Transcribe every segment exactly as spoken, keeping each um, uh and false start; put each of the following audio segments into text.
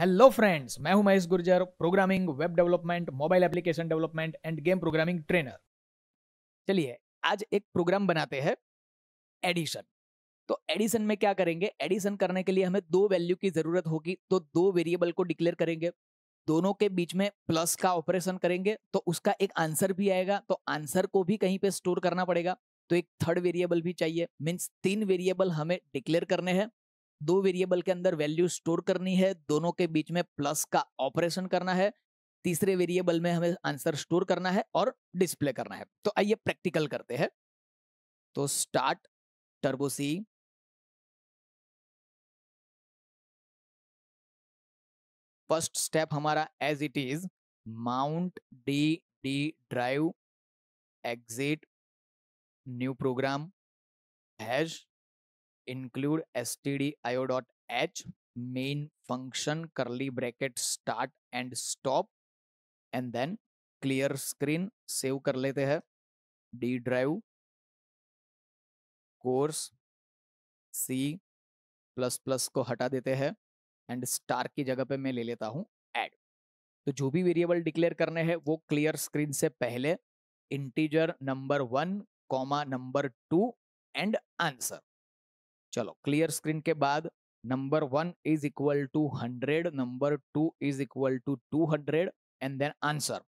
Hello friends, मैं हूं Mahesh Gurjar, programming, web development, mobile application development and game programming trainer. चलिए आज एक प्रोग्राम बनाते हैं एडिशन। तो एडिशन में क्या करेंगे, एडिशन करने के लिए हमें दो वैल्यू की जरूरत होगी। तो दो वेरिएबल को डिक्लेयर करेंगे, दोनों के बीच में प्लस का ऑपरेशन करेंगे तो उसका एक आंसर भी आएगा, तो आंसर को भी कहीं पे स्टोर करना पड़ेगा। तो एक थर्ड वेरिएबल भी चाहिए। मीन्स तीन वेरिएबल हमें डिक्लेयर करने हैं, दो वेरिएबल के अंदर वैल्यू स्टोर करनी है, दोनों के बीच में प्लस का ऑपरेशन करना है, तीसरे वेरिएबल में हमें आंसर स्टोर करना है और डिस्प्ले करना है। तो आइए प्रैक्टिकल करते हैं। तो start turbo C, first step हमारा as it is mount D D drive, exit, new program, hash include stdio.h, main function, curly bracket, start and stop, and then clear screen। Save कर लेते हैं। d drive, course, c plus plus को हटा देते हैं and star की जगह पे मैं ले लेता हूँ add। तो जो भी वेरिएबल डिक्लेयर करने हैं वो क्लियर स्क्रीन से पहले integer number one comma number two and answer. चलो, क्लियर स्क्रीन के बाद number one is equal to hundred, number two is equal to two hundred and then answer.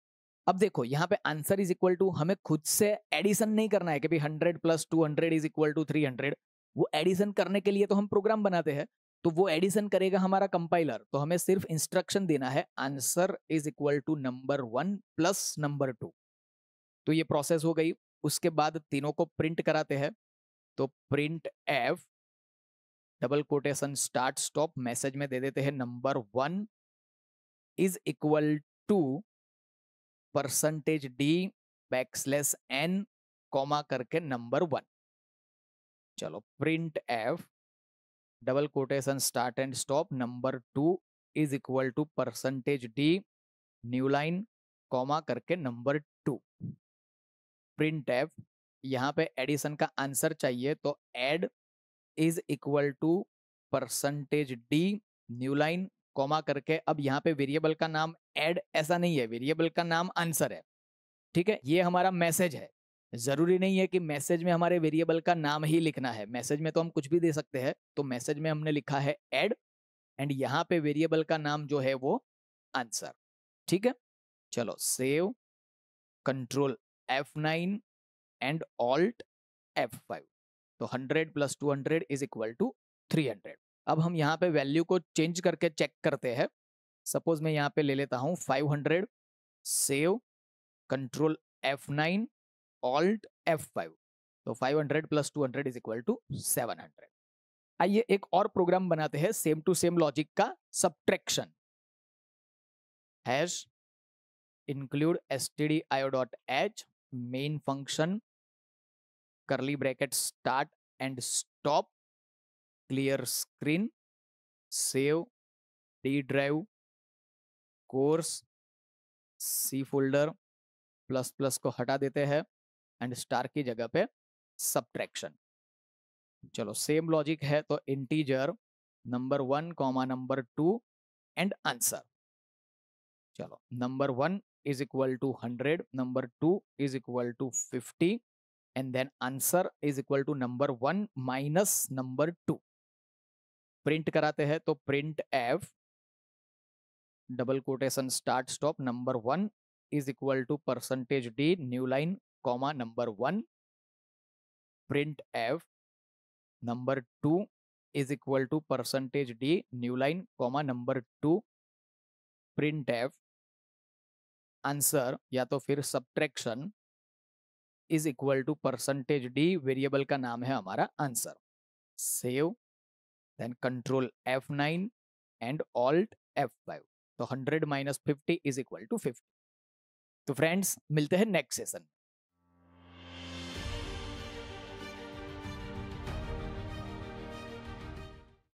अब देखो यहाँ पे आंसर इज इक्वल टू, हमें खुद से एडिशन नहीं करना है कि भाई hundred plus two hundred is equal to three hundred. वो एडिशन करने के लिए तो हम प्रोग्राम बनाते हैं, तो वो एडिशन करेगा हमारा कंपाइलर। तो हमें सिर्फ इंस्ट्रक्शन देना है answer is equal to number one plus number two. तो ये प्रोसेस हो गई। उसके बाद तीनों को प्रिंट कराते हैं। तो print F double quotation start stop message में दे देते हैं number one is equal to percentage D backslash N comma करके नंबर वन। चलो, print F double quotation start and stop number two is equal to percentage D new line comma करके number two. Print F, यहाँ पे addition का answer चाहिए तो add is equal to percentage D new line comma करके। अब यहाँ पे वेरिएबल का नाम एड ऐसा नहीं है, वेरिएबल का नाम आंसर है। ठीक है, ये हमारा मैसेज है। जरूरी नहीं है कि मैसेज में हमारे वेरिएबल का नाम ही लिखना है, मैसेज में तो हम कुछ भी दे सकते हैं। तो मैसेज में हमने लिखा है एड एंड यहाँ पे वेरिएबल का नाम जो है वो आंसर। ठीक है, चलो save, control F nine and alt F five. तो hundred plus two hundred is equal to three hundred. अब हम यहाँ पे वैल्यू को चेंज करके चेक करते हैं। सपोज मैं यहाँ पे ले लेता हूँ five hundred, save, control F nine, alt F five. तो five hundred plus two hundred is equal to seven hundred. आइए एक और प्रोग्राम बनाते हैं सेम टू सेम लॉजिक का, subtraction. Hash include stdio.h, main function, curly bracket, start and stop, clear screen, save, D drive, course, C folder, plus plus को हटा देते हैं एंड स्टार की जगह पे सब्ट्रैक्शन। चलो सेम लॉजिक है। तो integer number one comma number two and answer. चलो, number one is equal to hundred, number two is equal to fifty and then answer is equal to number one minus number two. Print कराते हैं। तो print F double quotation start stop number one is equal to percentage D new line comma number one. Print F number two is equal to percentage D new line comma number two. Print F answer या तो फिर subtraction is equal to percentage D, variable का नाम है हमारा answer. Save, then control F nine and alt F five. तो hundred minus fifty is equal to fifty. तो friends, मिलते हैं नेक्स्ट सेशन।